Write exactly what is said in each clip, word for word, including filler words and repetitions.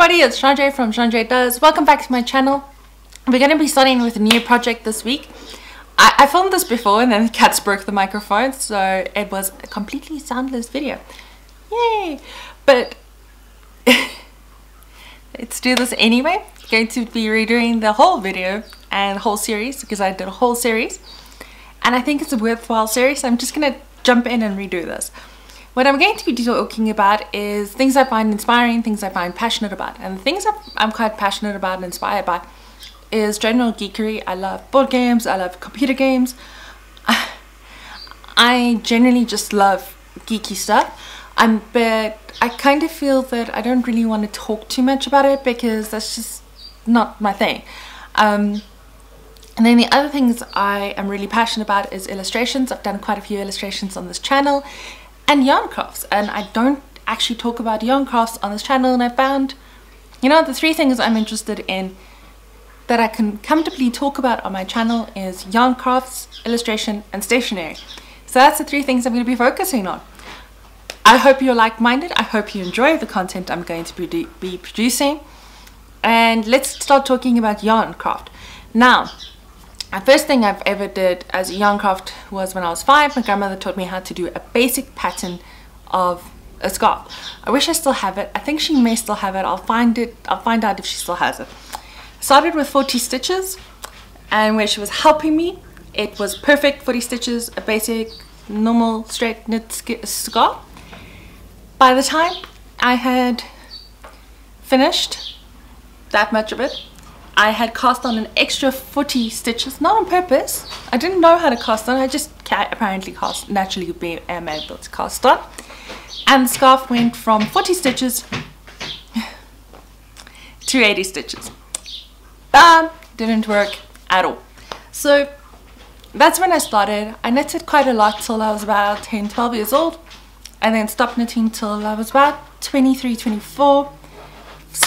everybody, it's Chandre from Chandre Does. Welcome back to my channel. We're going to be starting with a new project this week. I, I filmed this before and then the cats broke the microphone, so it was a completely soundless video. Yay! But let's do this anyway. I'm going to be redoing the whole video and whole series because I did a whole series. And I think it's a worthwhile series, so I'm just going to jump in and redo this. What I'm going to be talking about is things I find inspiring, things I find passionate about. And the things I'm quite passionate about and inspired by is general geekery. I love board games, I love computer games. I generally just love geeky stuff. I'm, but I kind of feel that I don't really want to talk too much about it because that's just not my thing. Um, And then the other things I am really passionate about is illustrations. I've done quite a few illustrations on this channel, and yarn crafts. And I don't actually talk about yarn crafts on this channel, and I found, you know, the three things I'm interested in that I can comfortably talk about on my channel is yarn crafts, illustration, and stationery. So that's the three things I'm going to be focusing on. I hope you're like-minded. I hope you enjoy the content I'm going to produ- be producing. And let's start talking about yarn craft. Now, the first thing I've ever did as a yarn craft was when I was five. My grandmother taught me how to do a basic pattern of a scarf. I wish I still have it. I think she may still have it. I'll find it. I'll find out if she still has it. Started with forty stitches, and where she was helping me, it was perfect forty stitches, a basic, normal, straight knit scarf. By the time I had finished that much of it, I had cast on an extra forty stitches, not on purpose. I didn't know how to cast on, I just apparently cast, naturally be, am able to cast on. And the scarf went from forty stitches to eighty stitches. Bam! Didn't work at all. So that's when I started. I knitted quite a lot till I was about ten, twelve years old, and then stopped knitting till I was about twenty-three, twenty-four.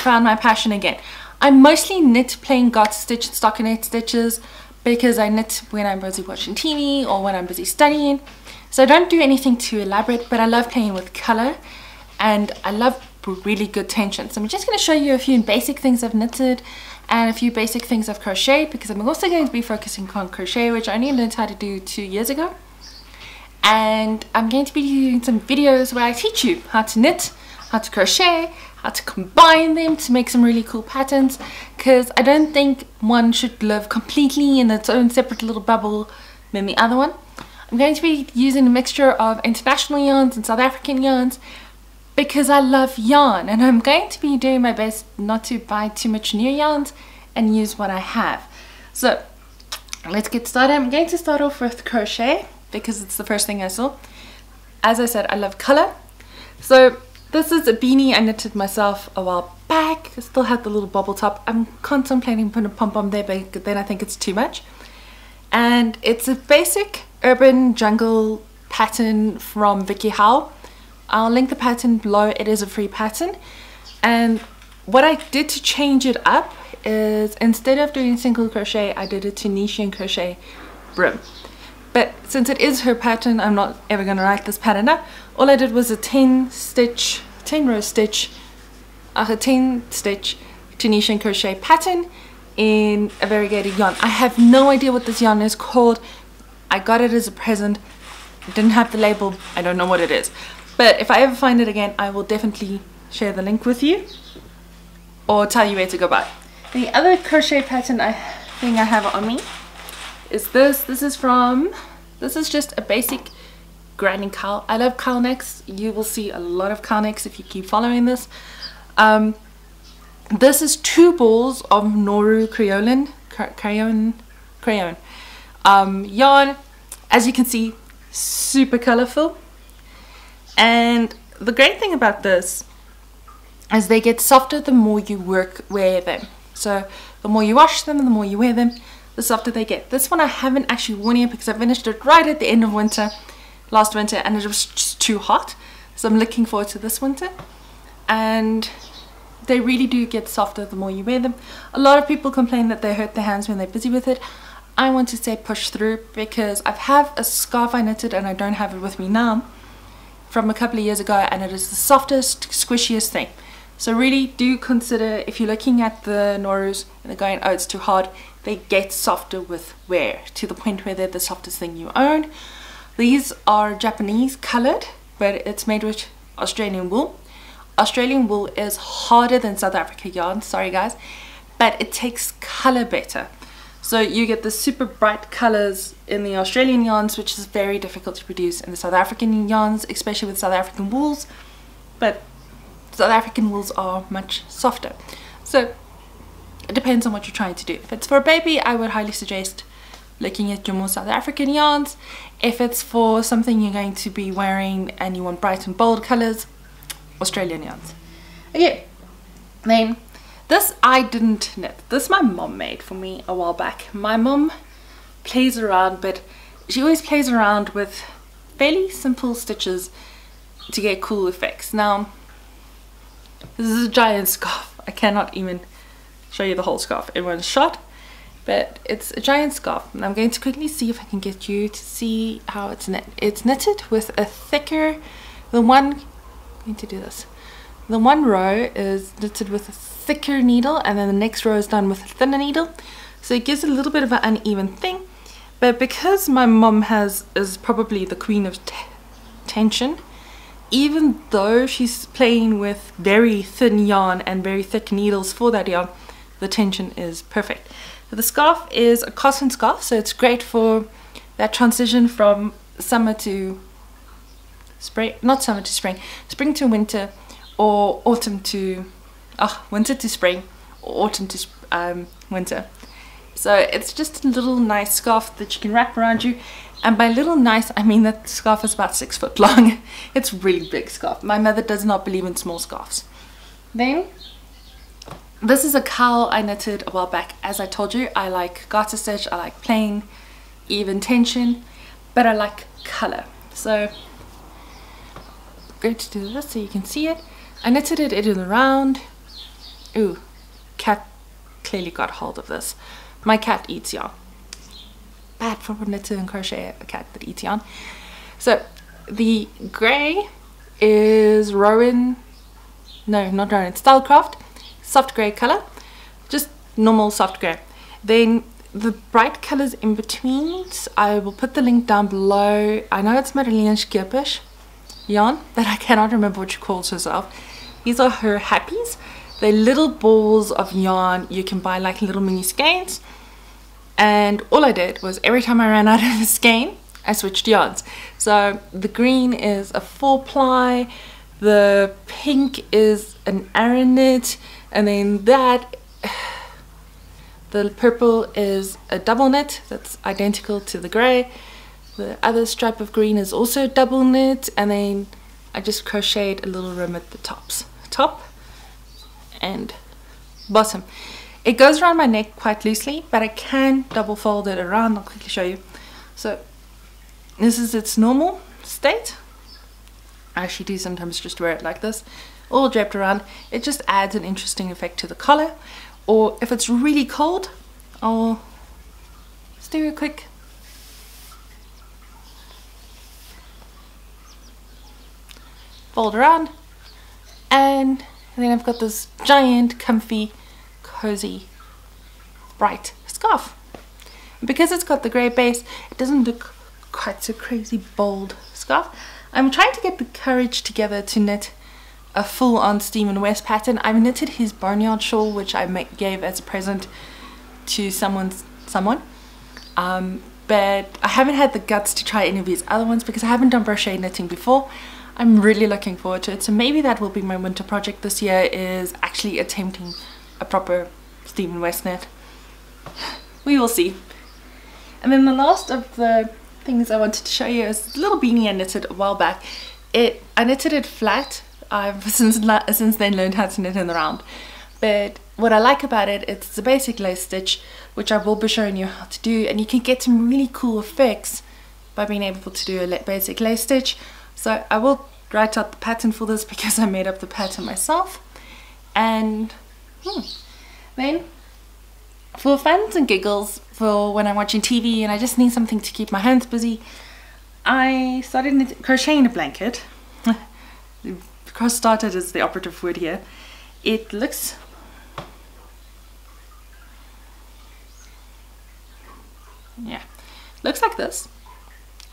Found my passion again. I mostly knit plain garter stitch and stockinette stitches because I knit when I'm busy watching T V or when I'm busy studying. So I don't do anything too elaborate, but I love playing with colour and I love really good tension. So I'm just going to show you a few basic things I've knitted and a few basic things I've crocheted because I'm also going to be focusing on crochet, which I only learned how to do two years ago. And I'm going to be doing some videos where I teach you how to knit, how to crochet, how to combine them to make some really cool patterns, because I don't think one should live completely in its own separate little bubble than the other one. I'm going to be using a mixture of international yarns and South African yarns because I love yarn, and I'm going to be doing my best not to buy too much new yarns and use what I have. So let's get started. I'm going to start off with crochet because it's the first thing I saw. As I said, I love color. So this is a beanie I knitted myself a while back. I still have the little bobble top. I'm contemplating putting a pom-pom there, but then I think it's too much. And it's a basic urban jungle pattern from Vicky Howe. I'll link the pattern below. It is a free pattern. And what I did to change it up is instead of doing single crochet, I did a Tunisian crochet brim. But since it is her pattern, I'm not ever going to write this pattern up. All I did was a ten stitch, ten row stitch, a ten stitch Tunisian crochet pattern in a variegated yarn. I have no idea what this yarn is called. I got it as a present. I didn't have the label. I don't know what it is. But if I ever find it again, I will definitely share the link with you or tell you where to go buy. The other crochet pattern I think I have on me is this. This is from, this is just a basic granny cowl. I love cowl necks. You will see a lot of cowl necks if you keep following this. Um, this is two balls of Noro Kureyon, Kureyon, Kureyon um, yarn. As you can see, super colorful. And the great thing about this is they get softer the more you work wear them. So the more you wash them, the more you wear them, the softer they get. This one I haven't actually worn yet because I finished it right at the end of winter, last winter, and it was just too hot. So I'm looking forward to this winter. And they really do get softer the more you wear them. A lot of people complain that they hurt their hands when they're busy with it. I want to say push through because I have a scarf I knitted and I don't have it with me now from a couple of years ago, and it is the softest, squishiest thing. So really do consider, if you're looking at the Noros and they're going, oh, it's too hard, they get softer with wear to the point where they're the softest thing you own. These are Japanese coloured, but it's made with Australian wool. Australian wool is harder than South Africa yarn, sorry guys, but it takes colour better. So you get the super bright colours in the Australian yarns, which is very difficult to produce in the South African yarns, especially with South African wools. But South African wools are much softer, so it depends on what you're trying to do. If it's for a baby, I would highly suggest looking at your more South African yarns. If it's for something you're going to be wearing and you want bright and bold colours, Australian yarns. Okay, then this I didn't knit. This my mom made for me a while back. My mom plays around, but she always plays around with fairly simple stitches to get cool effects. Now, this is a giant scarf. I cannot even show you the whole scarf in one shot, but it's a giant scarf, and I'm going to quickly see if I can get you to see how it's knit. It's knitted with a thicker, the one, I'm going to do this, the one row is knitted with a thicker needle, and then the next row is done with a thinner needle, so it gives a little bit of an uneven thing. But because my mom has is probably the queen of tension, even though she's playing with very thin yarn and very thick needles for that yarn, the tension is perfect. The scarf is a cotton scarf, so it's great for that transition from summer to spring, not summer to spring, spring to winter, or autumn to, oh, winter to spring, or autumn to um, winter. So it's just a little nice scarf that you can wrap around you. And by little nice, I mean that scarf is about six foot long. It's a really big scarf. My mother does not believe in small scarves. Then, this is a cowl I knitted a while back. As I told you, I like garter stitch, I like plain, even tension, but I like colour. So, I'm going to do this so you can see it. I knitted it in a round. Ooh, cat clearly got hold of this. My cat eats yarn. Bad for a knitter and crochet, a cat that eats yarn. So the grey is Rowan, no not Rowan, it's Stylecroft, soft grey colour, just normal soft grey. Then the bright colours in between, I will put the link down below. I know it's Marilyn's Kirpish yarn, but I cannot remember what she calls herself. These are her happies. They're little balls of yarn you can buy like little mini skeins. And all I did was every time I ran out of the skein, I switched yarns. So the green is a four ply, the pink is an Aran knit, and then that, the purple is a double knit that's identical to the grey. The other stripe of green is also double knit, and then I just crocheted a little rim at the tops, top and bottom. It goes around my neck quite loosely, but I can double fold it around. I'll quickly show you. So this is its normal state. I actually do sometimes just wear it like this, all draped around. It just adds an interesting effect to the collar. Or if it's really cold, I'll just do a quick fold around, and then I've got this giant comfy cozy bright scarf. Because it's got the grey base, it doesn't look quite so crazy bold scarf. I'm trying to get the courage together to knit a full-on Stephen West pattern. I've knitted his barnyard shawl, which I gave as a present to someone someone um, but I haven't had the guts to try any of his other ones because I haven't done crochet knitting before. I'm really looking forward to it, so maybe that will be my winter project this year, is actually attempting a proper Stephen West knit. We will see. And then the last of the things I wanted to show you is a little beanie I knitted a while back. It I knitted it flat. I've since since then learned how to knit in the round. But what I like about it, it's a basic lace stitch, which I will be showing you how to do, and you can get some really cool effects by being able to do a basic lace stitch. So I will write out the pattern for this because I made up the pattern myself. And Hmm. Then, for fun and giggles, for when I'm watching T V and I just need something to keep my hands busy, I started crocheting a blanket. Cross started is the operative word here. it looks yeah looks like this.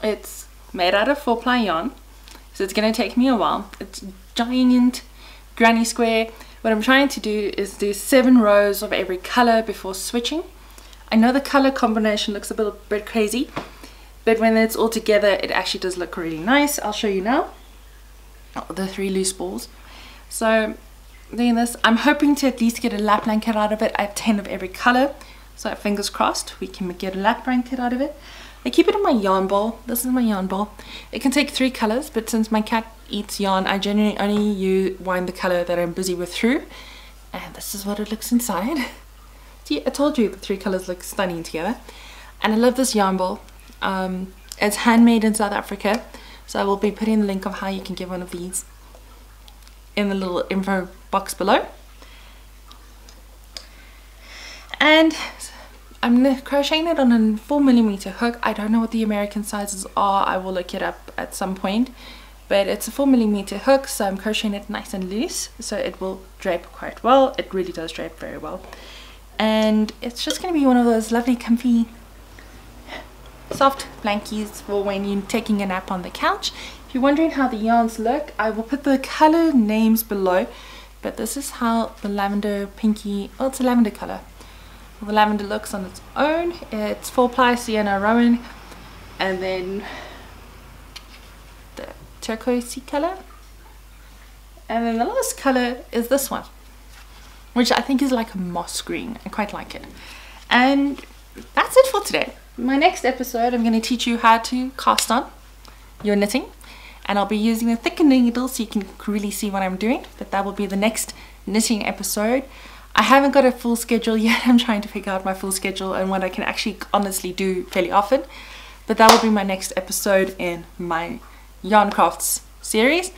It's made out of four ply yarn, so it's gonna take me a while. It's giant granny square. What I'm trying to do is do seven rows of every color before switching. I know the color combination looks a bit, bit crazy, but when it's all together it actually does look really nice. I'll show you now. Oh, the three loose balls. So doing this, I'm hoping to at least get a lap blanket out of it. I have ten of every color, so fingers crossed we can get a lap blanket out of it. I keep it in my yarn bowl. This is my yarn bowl. It can take three colors, but since my cat eats yarn, I generally only use, wind the color that I'm busy with through. And this is what it looks inside. See, I told you the three colors look stunning together. And I love this yarn bowl. Um, it's handmade in South Africa, so I will be putting the link of how you can get one of these in the little info box below. And I'm crocheting it on a four millimeter hook. I don't know what the American sizes are. I will look it up at some point. But it's a four millimeter hook, so I'm crocheting it nice and loose, so it will drape quite well. It really does drape very well. And it's just going to be one of those lovely, comfy, soft blankies for when you're taking a nap on the couch. If you're wondering how the yarns look, I will put the color names below. But this is how the lavender pinky, well, it's a lavender color. The lavender looks on its own. It's four ply Sienna Rowan, and then the turquoisey color, and then the last color is this one, which I think is like a moss green. I quite like it. And that's it for today. My next episode, I'm going to teach you how to cast on your knitting, and I'll be using a thicker needle so you can really see what I'm doing. But that will be the next knitting episode. I haven't got a full schedule yet. I'm trying to figure out my full schedule and what I can actually honestly do fairly often. But that will be my next episode in my yarn crafts series.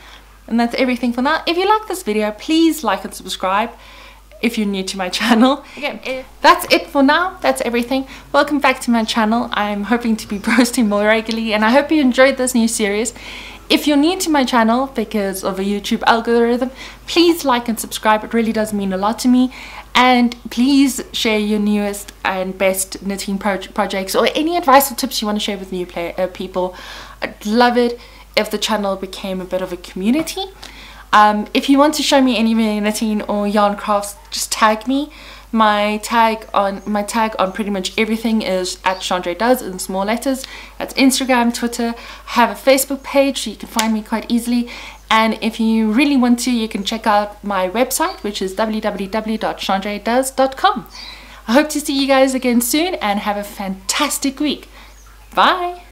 And that's everything for now. If you like this video, please like and subscribe if you're new to my channel. Again, that's it for now. That's everything. Welcome back to my channel. I'm hoping to be posting more regularly, and I hope you enjoyed this new series. If you're new to my channel because of a YouTube algorithm, please like and subscribe. It really does mean a lot to me. And please share your newest and best knitting pro projects or any advice or tips you want to share with new play uh, people. I'd love it if the channel became a bit of a community. Um, if you want to show me any knitting or yarn crafts, just tag me. My tag on my tag on pretty much everything is at Chandre Does in small letters. That's Instagram, Twitter. I have a Facebook page, so you can find me quite easily. And if you really want to, you can check out my website, which is w w w dot chandre does dot com. I hope to see you guys again soon, and have a fantastic week. Bye.